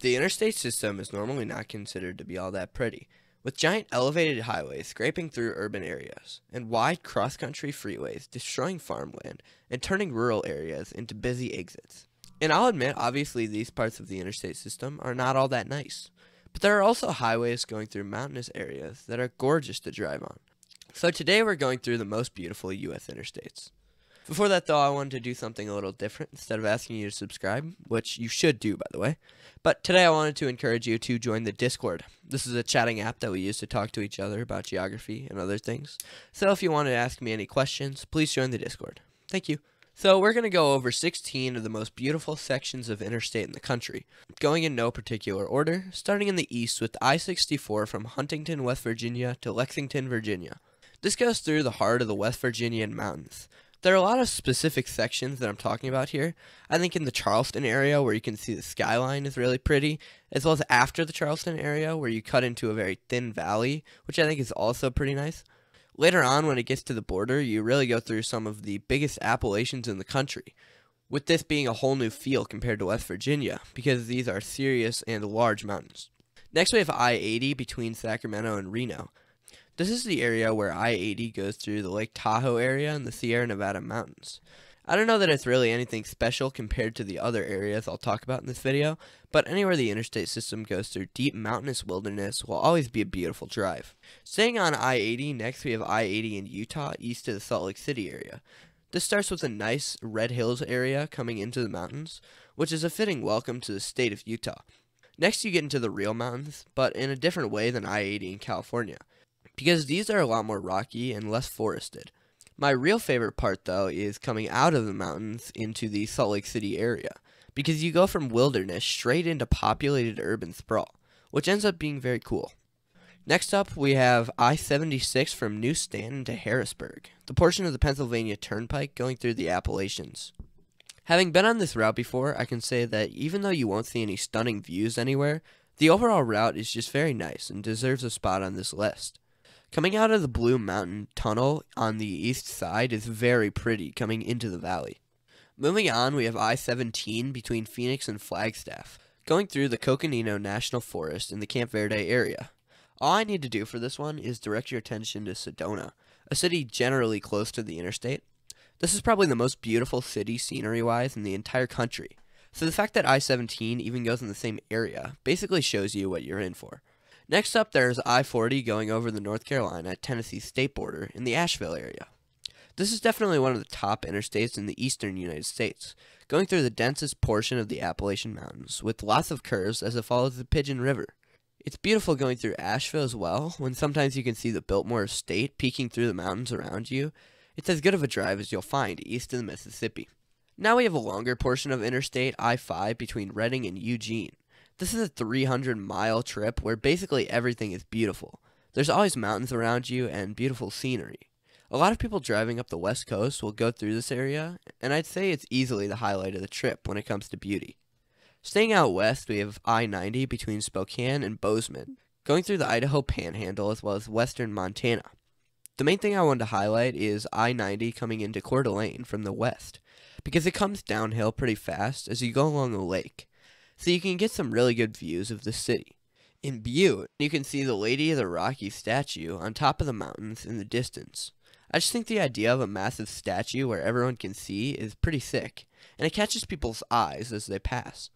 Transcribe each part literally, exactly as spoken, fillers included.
The interstate system is normally not considered to be all that pretty, with giant elevated highways scraping through urban areas, and wide cross-country freeways destroying farmland and turning rural areas into busy exits. And I'll admit, obviously these parts of the interstate system are not all that nice, but there are also highways going through mountainous areas that are gorgeous to drive on. So today we're going through the most beautiful U S interstates. Before that though, I wanted to do something a little different instead of asking you to subscribe, which you should do by the way. But today I wanted to encourage you to join the Discord. This is a chatting app that we use to talk to each other about geography and other things. So if you want to ask me any questions, please join the Discord. Thank you. So we're going to go over sixteen of the most beautiful sections of interstate in the country, going in no particular order, starting in the east with I sixty-four from Huntington, West Virginia to Lexington, Virginia. This goes through the heart of the West Virginian mountains. There are a lot of specific sections that I'm talking about here. I think in the Charleston area where you can see the skyline is really pretty, as well as after the Charleston area where you cut into a very thin valley, which I think is also pretty nice. Later on when it gets to the border, you really go through some of the biggest Appalachians in the country, with this being a whole new feel compared to West Virginia, because these are serious and large mountains. Next we have I eighty between Sacramento and Reno. This is the area where I eighty goes through the Lake Tahoe area and the Sierra Nevada mountains. I don't know that it's really anything special compared to the other areas I'll talk about in this video, but anywhere the interstate system goes through deep mountainous wilderness will always be a beautiful drive. Staying on I eighty, next we have I eighty in Utah, east of the Salt Lake City area. This starts with a nice Red Hills area coming into the mountains, which is a fitting welcome to the state of Utah. Next you get into the real mountains, but in a different way than I eighty in California, because these are a lot more rocky and less forested. My real favorite part though is coming out of the mountains into the Salt Lake City area, because you go from wilderness straight into populated urban sprawl, which ends up being very cool. Next up we have I seventy-six from New Stanton to Harrisburg, the portion of the Pennsylvania Turnpike going through the Appalachians. Having been on this route before, I can say that even though you won't see any stunning views anywhere, the overall route is just very nice and deserves a spot on this list. Coming out of the Blue Mountain Tunnel on the east side is very pretty coming into the valley. Moving on, we have I seventeen between Phoenix and Flagstaff, going through the Coconino National Forest in the Camp Verde area. All I need to do for this one is direct your attention to Sedona, a city generally close to the interstate. This is probably the most beautiful city scenery-wise in the entire country, so the fact that I seventeen even goes in the same area basically shows you what you're in for. Next up, there's I forty going over the North Carolina-Tennessee state border in the Asheville area. This is definitely one of the top interstates in the eastern United States, going through the densest portion of the Appalachian Mountains, with lots of curves as it follows the Pigeon River. It's beautiful going through Asheville as well, when sometimes you can see the Biltmore Estate peeking through the mountains around you. It's as good of a drive as you'll find east of the Mississippi. Now we have a longer portion of interstate I five between Reading and Eugene. This is a three hundred mile trip where basically everything is beautiful. There's always mountains around you and beautiful scenery. A lot of people driving up the west coast will go through this area, and I'd say it's easily the highlight of the trip when it comes to beauty. Staying out west, we have I ninety between Spokane and Bozeman, going through the Idaho Panhandle as well as western Montana. The main thing I wanted to highlight is I ninety coming into Coeur d'Alene from the west, because it comes downhill pretty fast as you go along the lake, so you can get some really good views of the city. In Butte, you can see the Lady of the Rocky statue on top of the mountains in the distance. I just think the idea of a massive statue where everyone can see is pretty sick, and it catches people's eyes as they pass.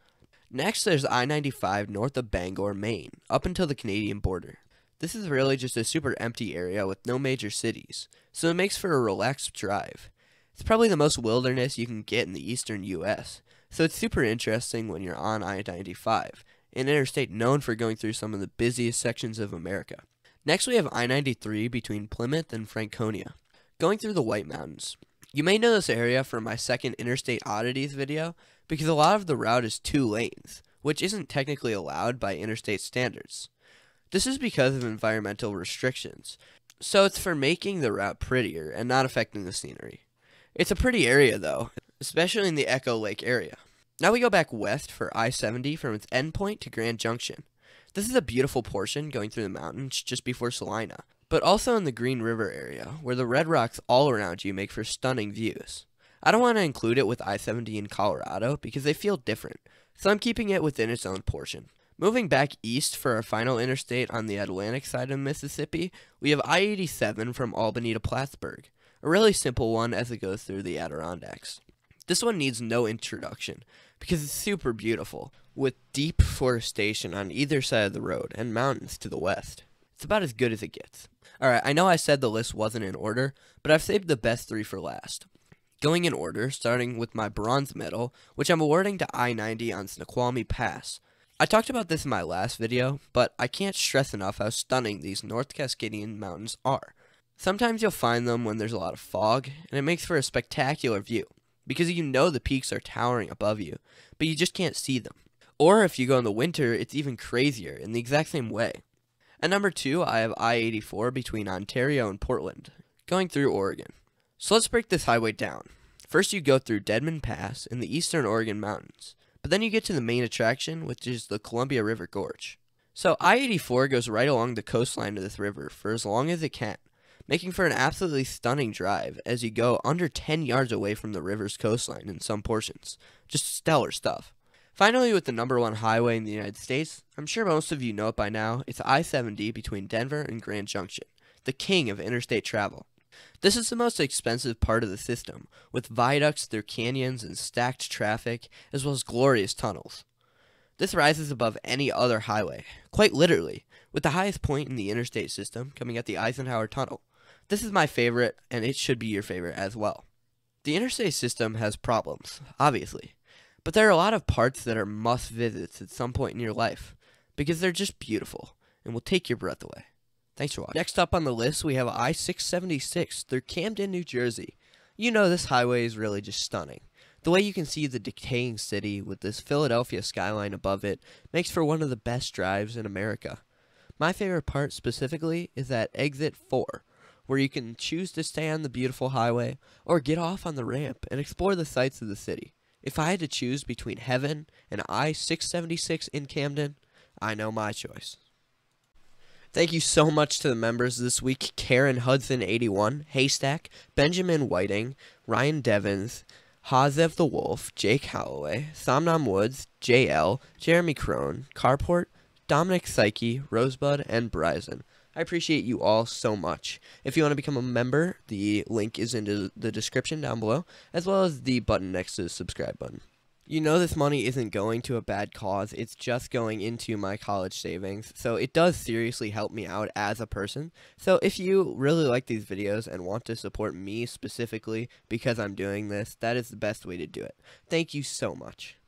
Next, there's I ninety-five north of Bangor, Maine, up until the Canadian border. This is really just a super empty area with no major cities, so it makes for a relaxed drive. It's probably the most wilderness you can get in the eastern U S, so it's super interesting when you're on I ninety-five, an interstate known for going through some of the busiest sections of America. Next we have I ninety-three between Plymouth and Franconia, going through the White Mountains. You may know this area from my second Interstate Oddities video, because a lot of the route is two lanes, which isn't technically allowed by interstate standards. This is because of environmental restrictions, so it's for making the route prettier and not affecting the scenery. It's a pretty area though, especially in the Echo Lake area. Now we go back west for I seventy from its endpoint to Grand Junction. This is a beautiful portion going through the mountains just before Salina, but also in the Green River area, where the red rocks all around you make for stunning views. I don't want to include it with I seventy in Colorado because they feel different, some keeping it within its own portion. Moving back east for our final interstate on the Atlantic side of Mississippi, we have I eighty-seven from Albany to Plattsburgh, a really simple one as it goes through the Adirondacks. This one needs no introduction, because it's super beautiful, with deep forestation on either side of the road and mountains to the west. It's about as good as it gets. Alright, I know I said the list wasn't in order, but I've saved the best three for last. Going in order, starting with my bronze medal, which I'm awarding to I ninety on Snoqualmie Pass. I talked about this in my last video, but I can't stress enough how stunning these North Cascadian Mountains are. Sometimes you'll find them when there's a lot of fog, and it makes for a spectacular view, because you know the peaks are towering above you, but you just can't see them. Or if you go in the winter, it's even crazier, in the exact same way. At number two, I have I eighty-four between Ontario and Portland, going through Oregon. So let's break this highway down. First you go through Deadman Pass in the eastern Oregon mountains, but then you get to the main attraction, which is the Columbia River Gorge. So I eighty-four goes right along the coastline of this river for as long as it can, making for an absolutely stunning drive as you go under ten yards away from the river's coastline in some portions. Just stellar stuff. Finally, with the number one highway in the United States, I'm sure most of you know it by now, it's I seventy between Denver and Grand Junction, the king of interstate travel. This is the most expensive part of the system, with viaducts through canyons and stacked traffic, as well as glorious tunnels. This rises above any other highway, quite literally, with the highest point in the interstate system coming at the Eisenhower Tunnel. This is my favorite, and it should be your favorite as well. The interstate system has problems, obviously. But there are a lot of parts that are must-visits at some point in your life, because they're just beautiful, and will take your breath away. Thanks for watching. Next up on the list, we have I six seventy-six through Camden, New Jersey. You know this highway is really just stunning. The way you can see the decaying city with this Philadelphia skyline above it makes for one of the best drives in America. My favorite part specifically is at exit four, where you can choose to stay on the beautiful highway, or get off on the ramp and explore the sights of the city. If I had to choose between heaven and I six seventy-six in Camden, I know my choice. Thank you so much to the members this week, Karen Hudson eighty-one, Haystack, Benjamin Whiting, Ryan Devins, Hazev the Wolf, Jake Holloway, Somnam Woods, J L, Jeremy Crone, Carport, Dominic Psyche, Rosebud, and Bryson. I appreciate you all so much. If you want to become a member, the link is in the description down below, as well as the button next to the subscribe button. You know this money isn't going to a bad cause, it's just going into my college savings, so it does seriously help me out as a person. So if you really like these videos and want to support me specifically because I'm doing this, that is the best way to do it. Thank you so much.